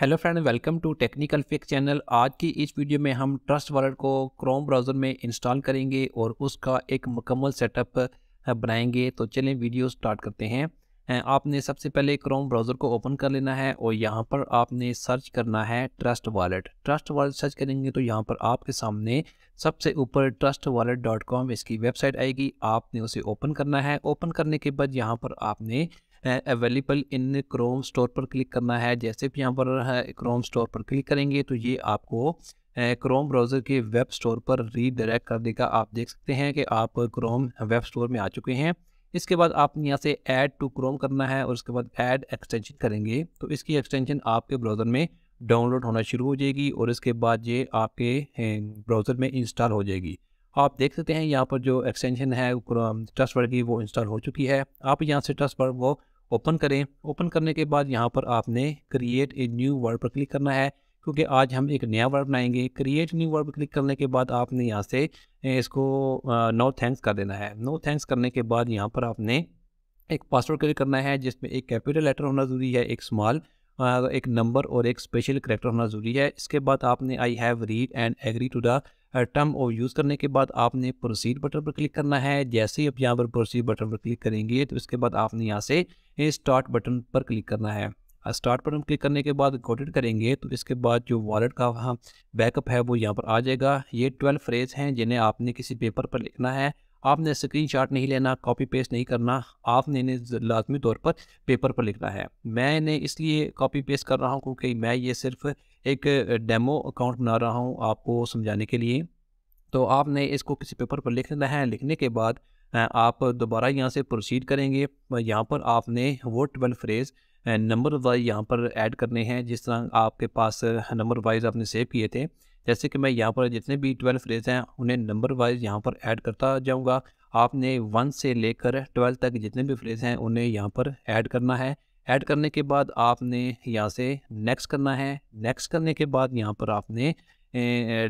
Hello friend, welcome to technical fix channel. आज की इस वीडियो में हम ट्रस्ट वॉलेट को क्रोम ब्राउज़र में इंस्टॉल करेंगे और उसका एक मुकम्मल सेटअप बनाएंगे। तो चलें वीडियो स्टार्ट करते हैं। आपने सबसे पहले क्रोम ब्राउज़र को ओपन कर लेना है और यहाँ पर आपने सर्च करना है Trust Wallet. Trust Wallet search करेंगे तो यहाँ पर आपके सामने सबसे ऊपर trustwallet.com इसकी वेबसाइट आएगी। आपने उसे ओपन करना है। ओपन करने के बाद यहाँ पर आपने अवेलेबल इन क्रोम स्टोर पर क्लिक करना है। जैसे भी यहाँ पर क्रोम स्टोर पर क्लिक करेंगे तो ये आपको क्रोम ब्राउज़र के वेब स्टोर पर रीडायरेक्ट कर देगा। आप देख सकते हैं कि आप क्रोम वेब स्टोर में आ चुके हैं। इसके बाद आपने यहाँ से ऐड टू क्रोम करना है और उसके बाद ऐड एक्सटेंशन करेंगे तो इसकी एक्सटेंशन आपके ब्राउज़र में डाउनलोड होना शुरू हो जाएगी और इसके बाद ये आपके ब्राउज़र में इंस्टॉल हो जाएगी। आप देख सकते हैं यहाँ पर जो एक्सटेंशन है ट्रस्ट वॉलेट की वो इंस्टॉल हो चुकी है। आप यहाँ से ट्रस्ट वॉलेट को ओपन करें। ओपन करने के बाद यहाँ पर आपने क्रिएट ए न्यू वर्ड पर क्लिक करना है क्योंकि आज हम एक नया वर्ड बनाएंगे। क्रिएट न्यू वर्ड पर क्लिक करने के बाद आपने यहाँ से इसको नो थैंक्स कर देना है। नो थैंक्स करने के बाद यहाँ पर आपने एक पासवर्ड क्लिक करना है जिसमें एक कैपिटल लेटर होना ज़रूरी है, एक स्मॉल, एक नंबर और एक स्पेशल कैरेक्टर होना ज़रूरी है। इसके बाद आपने I have read and agree to the term of use करने के बाद आपने प्रोसीड बटन पर क्लिक करना है। जैसे ही आप यहाँ पर प्रोसीड बटन पर क्लिक करेंगे तो इसके बाद आपने यहाँ से स्टार्ट बटन पर क्लिक करना है। स्टार्ट बटन क्लिक करने के बाद कोटेड करेंगे तो इसके बाद जो वॉलेट का बैकअप है वो यहाँ पर आ जाएगा। ये 12 फ्रेज हैं जिन्हें आपने किसी पेपर पर लिखना है। आपने स्क्रीनशॉट नहीं लेना, कॉपी पेस्ट नहीं करना, आपने इन्हें लाजमी तौर पर पेपर पर लिखना है। मैं इन्हें इसलिए कॉपी पेस्ट कर रहा हूँ क्योंकि मैं ये सिर्फ एक डेमो अकाउंट बना रहा हूँ आपको समझाने के लिए। तो आपने इसको किसी पेपर पर लिख लेना है। लिखने के बाद आप दोबारा यहाँ से प्रोसीड करेंगे। यहाँ पर आपने वो 12 फ्रेज नंबर वाइज यहाँ पर ऐड करने हैं जिस तरह आपके पास नंबर वाइज आपने सेव किए थे। जैसे कि मैं यहाँ पर जितने भी 12 फ्रेज हैं उन्हें नंबर वाइज यहाँ पर ऐड करता जाऊँगा। आपने 1 से लेकर 12 तक जितने भी फ्रेज हैं उन्हें यहाँ पर ऐड करना है। ऐड करने के बाद आपने यहाँ से नेक्स्ट करना है। नेक्स्ट करने के बाद यहाँ पर आपने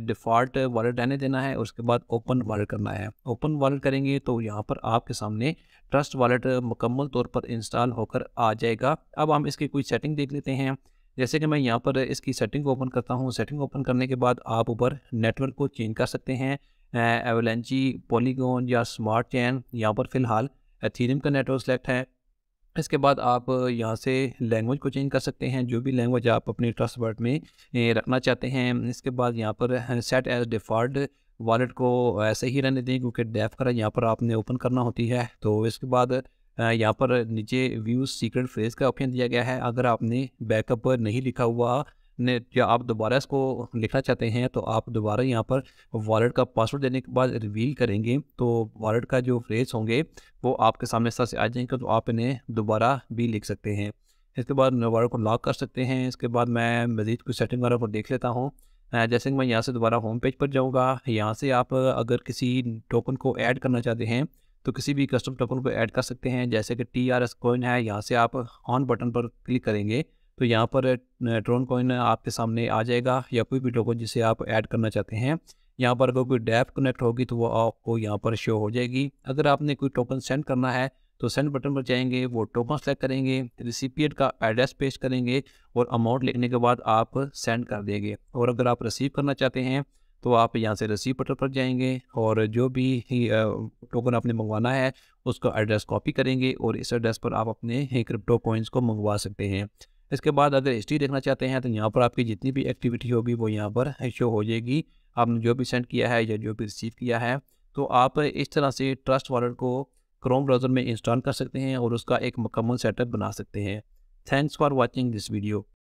डिफ़ॉल्ट वॉलेट रहने देना है। उसके बाद ओपन वॉलेट करना है। ओपन वॉलेट करेंगे तो यहाँ पर आपके सामने ट्रस्ट वॉलेट मुकम्मल तौर पर इंस्टॉल होकर आ जाएगा। अब हम इसकी कोई सेटिंग देख लेते हैं। जैसे कि मैं यहाँ पर इसकी सेटिंग ओपन करता हूँ। सेटिंग ओपन करने के बाद आप ऊपर नेटवर्क को चेंज कर सकते हैं, एवलेंची, पॉलीगॉन या स्मार्ट चैन। यहाँ पर फ़िलहाल एथेरियम का नेटवर्क सेलेक्ट है। इसके बाद आप यहाँ से लैंग्वेज को चेंज कर सकते हैं, जो भी लैंग्वेज आप अपने ट्रस्ट वॉलेट में रखना चाहते हैं। इसके बाद यहाँ पर सेट एज डिफ़ॉल्ट वॉलेट को ऐसे ही रहने दें क्योंकि डेफ करा यहाँ पर आपने ओपन करना होती है। तो इसके बाद यहाँ पर नीचे व्यू सीक्रेट फ्रेज का ऑप्शन दिया गया है। अगर आपने बैकअप पर नहीं लिखा हुआ ने या आप दोबारा इसको लिखना चाहते हैं तो आप दोबारा यहाँ पर वॉलेट का पासवर्ड देने के बाद रिवील करेंगे तो वॉलेट का जो फ्रेज होंगे वो आपके सामने से आ जाएंगे, तो आप इन्हें दोबारा भी लिख सकते हैं। इसके बाद वॉलेट को लॉक कर सकते हैं। इसके बाद मैं मज़ीद कुछ सेटिंग वगैरह को देख लेता हूँ। जैसे कि मैं यहाँ से दोबारा होम पेज पर जाऊँगा। यहाँ से आप अगर किसी टोकन को ऐड करना चाहते हैं तो किसी भी कस्टम टोकन को ऐड कर सकते हैं। जैसे कि TRS कॉइन है, यहाँ से आप ऑन बटन पर क्लिक करेंगे तो यहाँ पर ट्रोन कॉइन आपके सामने आ जाएगा या कोई भी टोकन जिसे आप ऐड करना चाहते हैं। यहाँ पर अगर कोई डैप कनेक्ट होगी तो वो आपको यहाँ पर शो हो जाएगी। अगर आपने कोई टोकन सेंड करना है तो सेंड बटन पर जाएंगे, वो टोकन सेलेक्ट करेंगे, रिसिपिएंट का एड्रेस पेस्ट करेंगे और अमाउंट लिखने के बाद आप सेंड कर देंगे। और अगर आप रिसीव करना चाहते हैं तो आप यहाँ से रिसीव बटन पर जाएंगे और जो भी टोकन आपने मंगवाना है उसका एड्रेस कॉपी करेंगे और इस एड्रेस पर आप अपने क्रिप्टो कॉइंस को मंगवा सकते हैं। इसके बाद अगर हिस्ट्री देखना चाहते हैं तो यहाँ पर आपकी जितनी भी एक्टिविटी होगी वो यहाँ पर शो हो जाएगी। आपने जो भी सेंड किया है या जो भी रिसीव किया है। तो आप इस तरह से ट्रस्ट वॉलेट को क्रोम ब्राउज़र में इंस्टॉल कर सकते हैं और उसका एक मुकम्मल सेटअप बना सकते हैं। Thanks for watching this video.